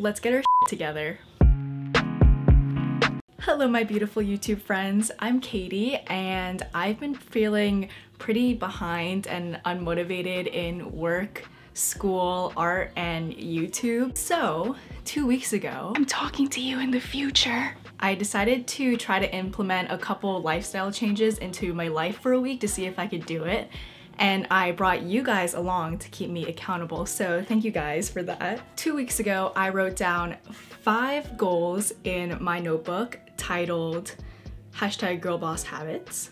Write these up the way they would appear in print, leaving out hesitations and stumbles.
let's get our shit together. Hello my beautiful YouTube friends, I'm Katie and I've been feeling pretty behind and unmotivated in work, school, art, and YouTube. So 2 weeks ago, I'm talking to you in the future, I decided to try to implement a couple lifestyle changes into my life for a week to see if I could do it. And I brought you guys along to keep me accountable, so thank you guys for that. 2 weeks ago, I wrote down 5 goals in my notebook titled #GirlBossHabits.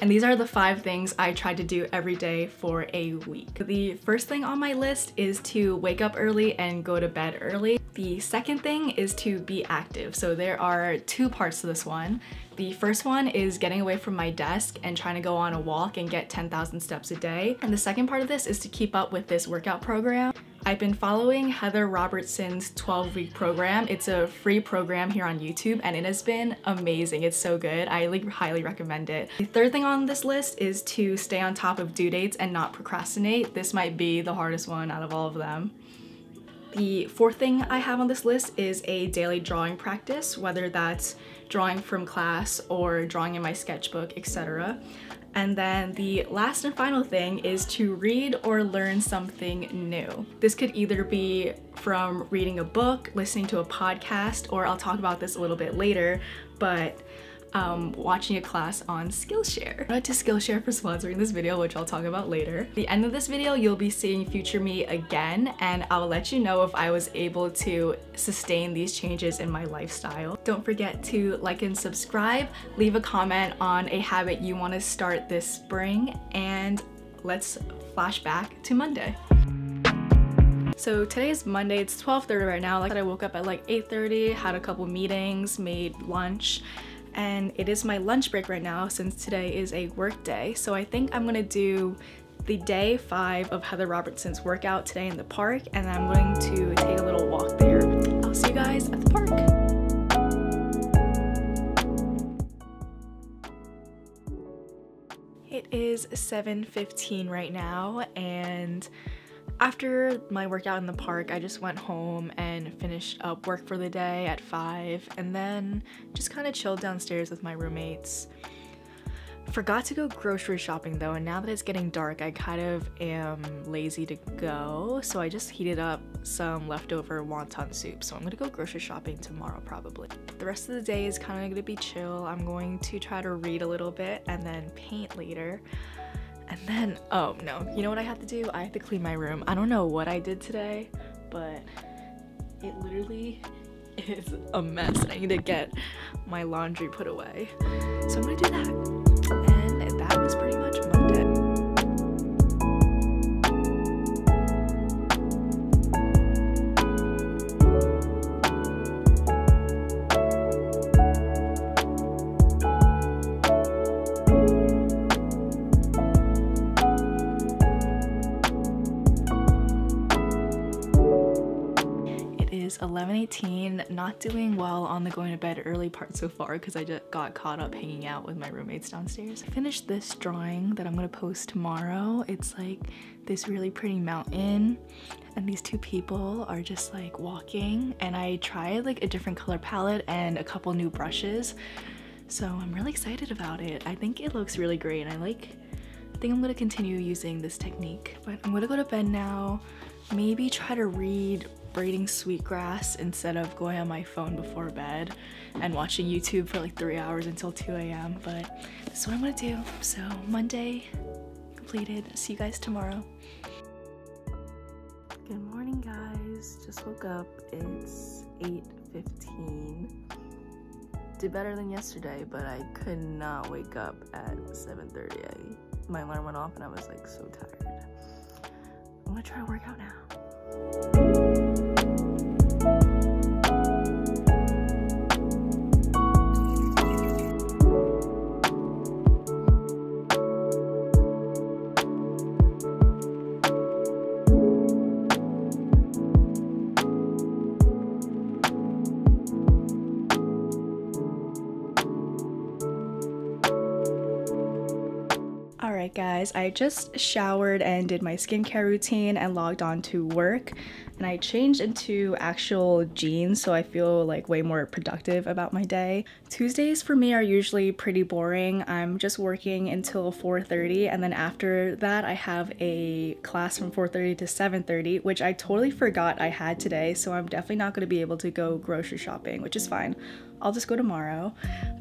And these are the 5 things I tried to do every day for a week. The first thing on my list is to wake up early and go to bed early. The second thing is to be active. So there are 2 parts to this one. The first one is getting away from my desk and trying to go on a walk and get 10,000 steps a day. And the second part of this is to keep up with this workout program. I've been following Heather Robertson's 12-week program. It's a free program here on YouTube and it has been amazing. It's so good. I highly recommend it. The third thing on this list is to stay on top of due dates and not procrastinate. This might be the hardest one out of all of them. The fourth thing I have on this list is a daily drawing practice, whether that's drawing from class or drawing in my sketchbook, etc. And then the last and final thing is to read or learn something new. This could either be from reading a book, listening to a podcast, or I'll talk about this a little bit later, but watching a class on Skillshare. Shout out to Skillshare for sponsoring this video, which I'll talk about later. At the end of this video, you'll be seeing future me again, and I'll let you know if I was able to sustain these changes in my lifestyle. Don't forget to like and subscribe, leave a comment on a habit you want to start this spring, and let's flash back to Monday. So today is Monday, it's 12:30 right now. Like I woke up at like 8:30, had a couple meetings, made lunch, and it is my lunch break right now since today is a work day. So I think I'm gonna do the day 5 of Heather Robertson's workout today in the park, and I'm going to take a little walk there. I'll see you guys at the park. It is 7:15 right now, and after my workout in the park, I just went home and finished up work for the day at 5 and then just kind of chilled downstairs with my roommates. Forgot to go grocery shopping though, and now that it's getting dark, I kind of am lazy to go, so I just heated up some leftover wonton soup, so I'm gonna go grocery shopping tomorrow probably. The rest of the day is kind of gonna be chill. I'm going to try to read a little bit and then paint later. And then, oh no, you know what I have to do? I have to clean my room. I don't know what I did today, but it literally is a mess. I need to get my laundry put away. So I'm gonna do that. And that was pretty much Monday. Is 11:18, not doing well on the going to bed early part so far because I just got caught up hanging out with my roommates downstairs. I finished this drawing that I'm gonna post tomorrow. It's like this really pretty mountain and these 2 people are just like walking, and I tried like a different color palette and a couple new brushes, so I'm really excited about it. I think it looks really great, and I think I'm gonna continue using this technique. But I'm gonna go to bed now, maybe try to read Braiding Sweetgrass instead of going on my phone before bed and watching YouTube for like 3 hours until 2 AM, but this is what I'm gonna do. So Monday completed. See you guys tomorrow. Good morning guys, just woke up. It's 8:15. Did better than yesterday, but I could not wake up at 7:30. My alarm went off and I was like so tired. I'm gonna try to work out now. Guys, I just showered and did my skincare routine and logged on to work. and I changed into actual jeans, so I feel like way more productive about my day. Tuesdays for me are usually pretty boring. I'm just working until 4:30, and then after that I have a class from 4:30 to 7:30, which I totally forgot I had today, so I'm definitely not going to be able to go grocery shopping, which is fine. I'll just go tomorrow.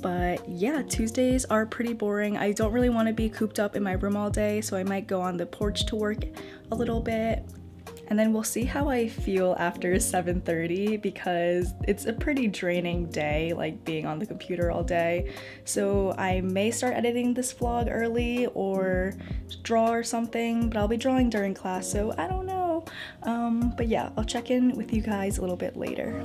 But yeah, Tuesdays are pretty boring. I don't really want to be cooped up in my room all day, so I might go on the porch to work a little bit. And then we'll see how I feel after 7:30, because it's a pretty draining day, like being on the computer all day. So I may start editing this vlog early or draw or something, but I'll be drawing during class, so I don't know. But yeah, I'll check in with you guys a little bit later.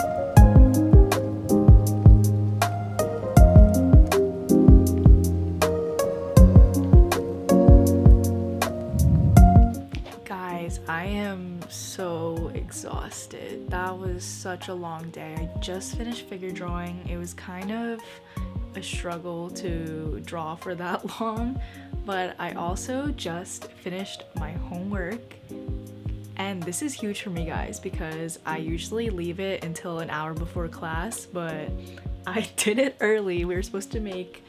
I am so exhausted. That was such a long day. I just finished figure drawing. It was kind of a struggle to draw for that long, but I also just finished my homework. And this is huge for me, guys, because I usually leave it until an hour before class, but I did it early. We were supposed to make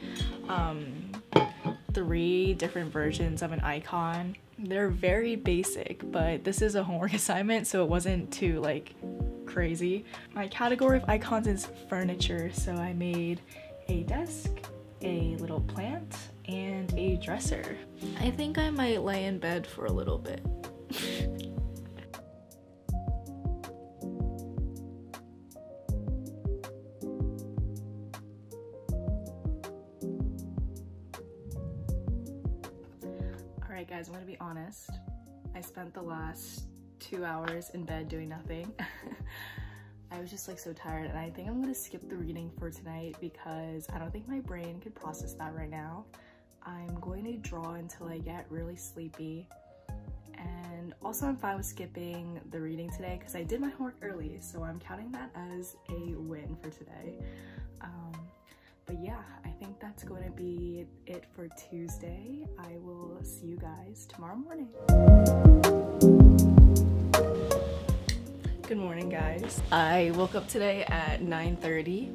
three different versions of an icon. They're very basic, but this is a homework assignment, so it wasn't too like crazy. My category of icons is furniture, so I made a desk, a little plant, and a dresser. I think I might lay in bed for a little bit. Guys, I'm gonna be honest, I spent the last 2 hours in bed doing nothing. I was just like so tired, and I think I'm gonna skip the reading for tonight because I don't think my brain could process that right now. I'm going to draw until I get really sleepy, and also I'm fine with skipping the reading today because I did my homework early, so I'm counting that as a win for today. But yeah, I think that's going to be it for Tuesday. I will see you guys tomorrow morning. Good morning, guys. I woke up today at 9:30.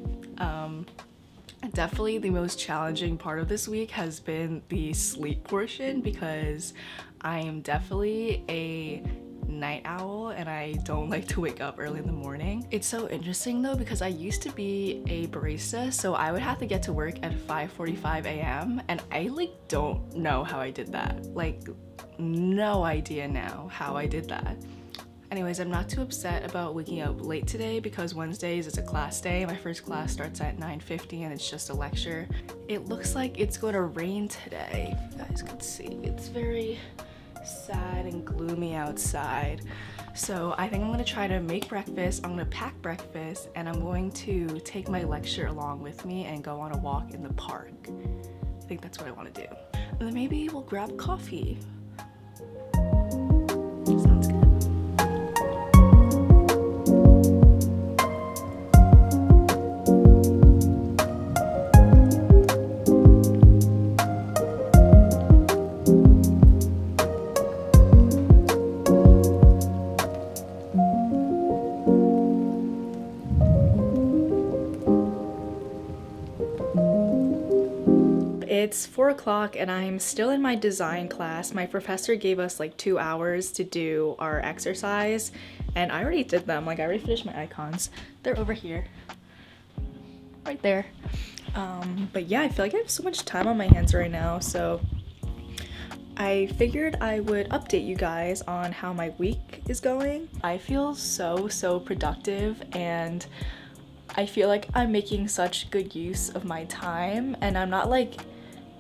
Definitely the most challenging part of this week has been the sleep portion, because I am definitely a night owl and I don't like to wake up early in the morning. It's so interesting though, because I used to be a barista, so I would have to get to work at 5:45 a.m. and I like don't know how I did that. Like, no idea now how I did that. Anyways, I'm not too upset about waking up late today because Wednesdays is a class day. My first class starts at 9:50 and it's just a lecture. It looks like it's going to rain today. If you guys could see, it's very sad and gloomy outside, so I think I'm gonna try to make breakfast. I'm gonna pack breakfast, and I'm going to take my lecture along with me and go on a walk in the park. I think that's what I want to do, and then maybe we'll grab coffee. Sounds good. It's 4 o'clock and I'm still in my design class. My professor gave us like 2 hours to do our exercise, and I already did them. Like, I already finished my icons. They're over here, right there. But yeah, I feel like I have so much time on my hands right now, so I figured I would update you guys on how my week is going. I feel so productive, and I feel like I'm making such good use of my time, and I'm not like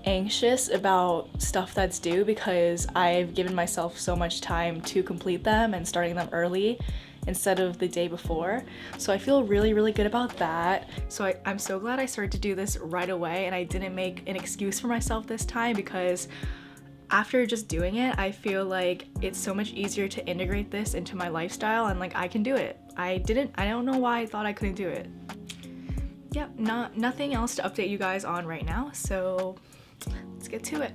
anxious about stuff that's due because I've given myself so much time to complete them and starting them early instead of the day before. So I feel really good about that. So I'm so glad I started to do this right away, and I didn't make an excuse for myself this time, because after just doing it, I feel like it's so much easier to integrate this into my lifestyle, and like I can do it. I don't know why I thought I couldn't do it. Yep, nothing else to update you guys on right now, so let's get to it.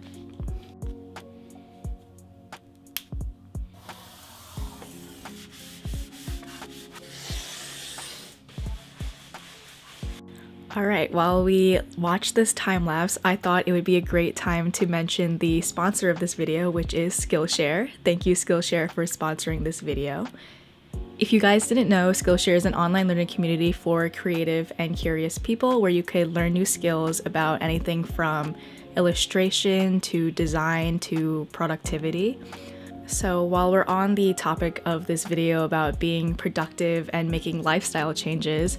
All right, while we watch this time lapse, I thought it would be a great time to mention the sponsor of this video, which is Skillshare. Thank you, Skillshare, for sponsoring this video. If you guys didn't know, Skillshare is an online learning community for creative and curious people where you could learn new skills about anything from illustration to design to productivity. So while we're on the topic of this video about being productive and making lifestyle changes,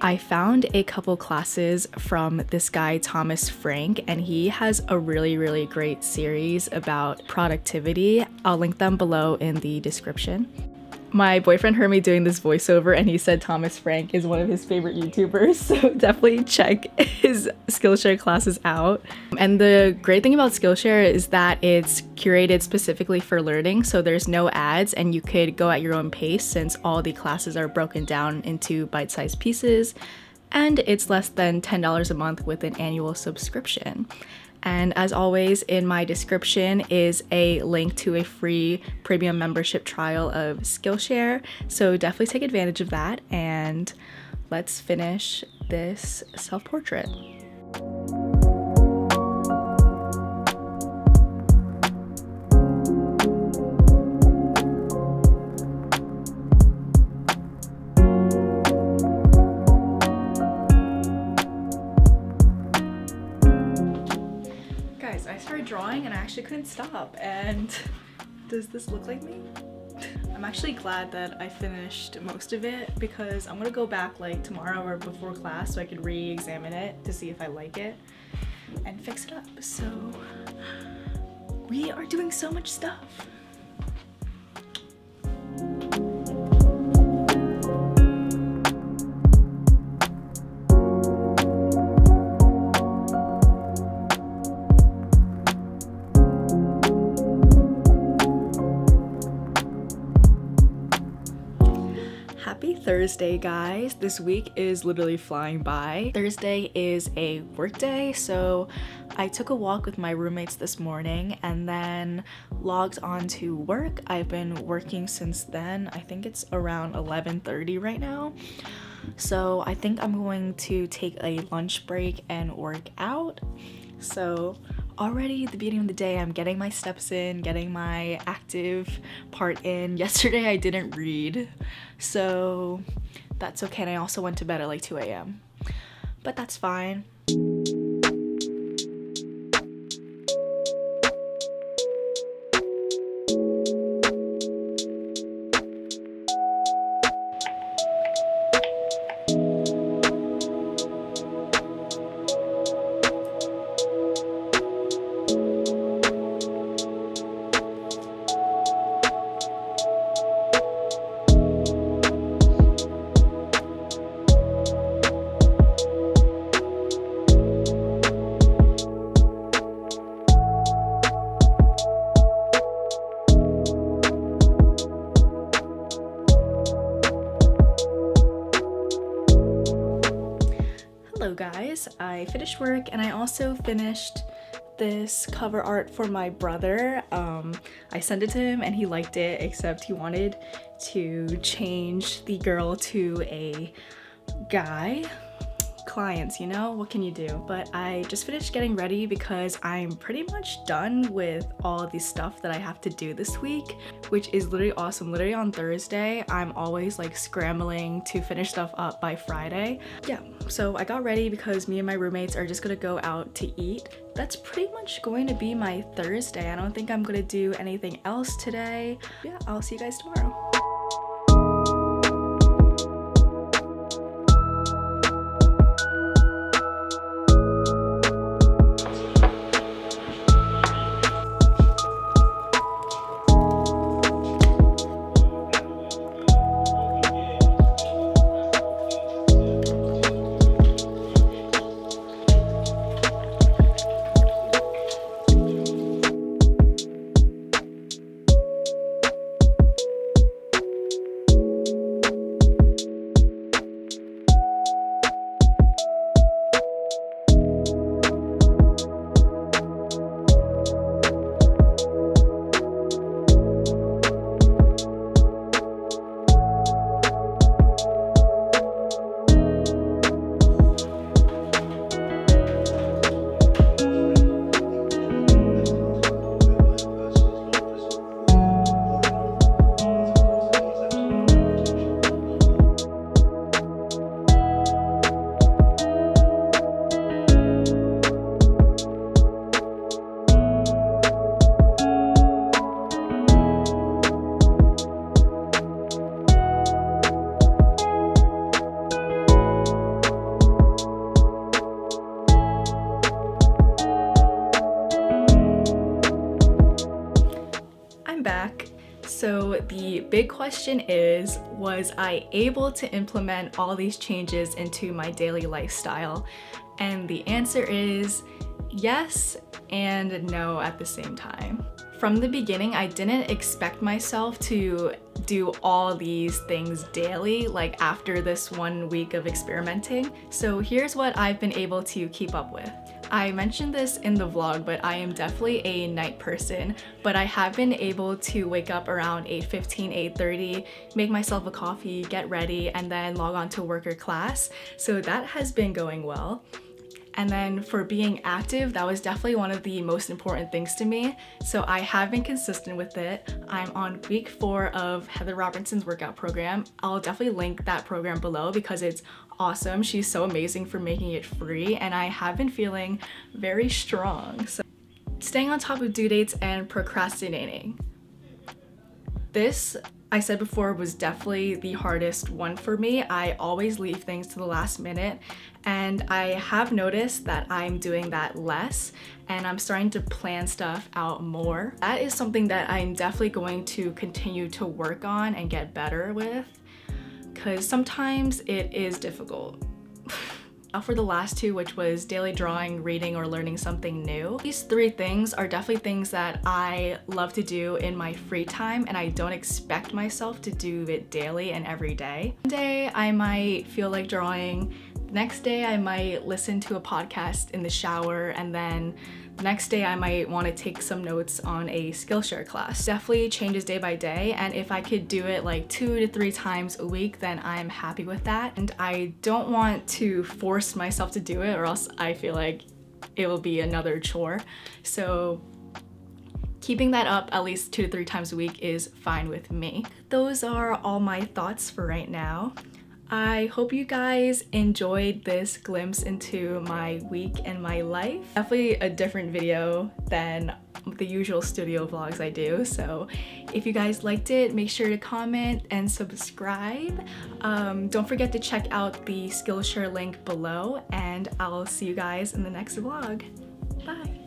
I found a couple classes from this guy, Thomas Frank, and he has a really great series about productivity. I'll link them below in the description. My boyfriend heard me doing this voiceover and he said Thomas Frank is one of his favorite YouTubers, so definitely check his Skillshare classes out. And the great thing about Skillshare is that it's curated specifically for learning, so there's no ads and you could go at your own pace since all the classes are broken down into bite-sized pieces, and it's less than $10 a month with an annual subscription. And as always, in my description is a link to a free premium membership trial of Skillshare, so definitely take advantage of that. And let's finish this self-portrait. Drawing and I actually couldn't stop. And does this look like me? I'm actually glad that I finished most of it because I'm gonna go back like tomorrow or before class so I could re-examine it to see if I like it and fix it up. So we are doing so much stuff. Happy Thursday, guys. This week is literally flying by. Thursday is a work day, so I took a walk with my roommates this morning and then logged on to work. I've been working since then. I think it's around 11:30 right now. So I think I'm going to take a lunch break and work out. So already at the beginning of the day, I'm getting my steps in, getting my active part in. Yesterday I didn't read, so that's okay. And I also went to bed at like 2 a.m., but that's fine. I finished work and I also finished this cover art for my brother. I sent it to him and he liked it, except he wanted to change the girl to a guy. Clients, you know, what can you do? But I just finished getting ready because I'm pretty much done with all the stuff that I have to do this week, which is literally awesome. Literally on Thursday, I'm always like scrambling to finish stuff up by Friday. Yeah, so I got ready because me and my roommates are just gonna go out to eat. That's pretty much going to be my Thursday. I don't think I'm gonna do anything else today. Yeah, I'll see you guys tomorrow. the big question is, was I able to implement all these changes into my daily lifestyle? And the answer is yes and no at the same time. From the beginning, I didn't expect myself to do all these things daily, like after this 1 week of experimenting. So here's what I've been able to keep up with. I mentioned this in the vlog, but I am definitely a night person, but I have been able to wake up around 8:15, 8:30, make myself a coffee, get ready, and then log on to work or class. So that has been going well. And then for being active, that was definitely one of the most important things to me. So I have been consistent with it. I'm on week 4 of Heather Robertson's workout program. I'll definitely link that program below because it's awesome. She's so amazing for making it free, and I have been feeling very strong. So staying on top of due dates and procrastinating. This, I said before, was definitely the hardest one for me. I always leave things to the last minute, and I have noticed that I'm doing that less, and I'm starting to plan stuff out more. That is something that I'm definitely going to continue to work on and get better with, because sometimes it is difficult. Now for the last two, which was daily drawing, reading, or learning something new. These three things are definitely things that I love to do in my free time, and I don't expect myself to do it daily and every day. One day I might feel like drawing, the next day I might listen to a podcast in the shower, and then the next day I might want to take some notes on a Skillshare class. Definitely changes day by day, and if I could do it like 2 to 3 times a week, then I'm happy with that. And I don't want to force myself to do it, or else I feel like it will be another chore. So keeping that up at least 2 to 3 times a week is fine with me. Those are all my thoughts for right now. I hope you guys enjoyed this glimpse into my week and my life. Definitely a different video than the usual studio vlogs I do, so if you guys liked it, make sure to comment and subscribe. Don't forget to check out the Skillshare link below, and I'll see you guys in the next vlog. Bye!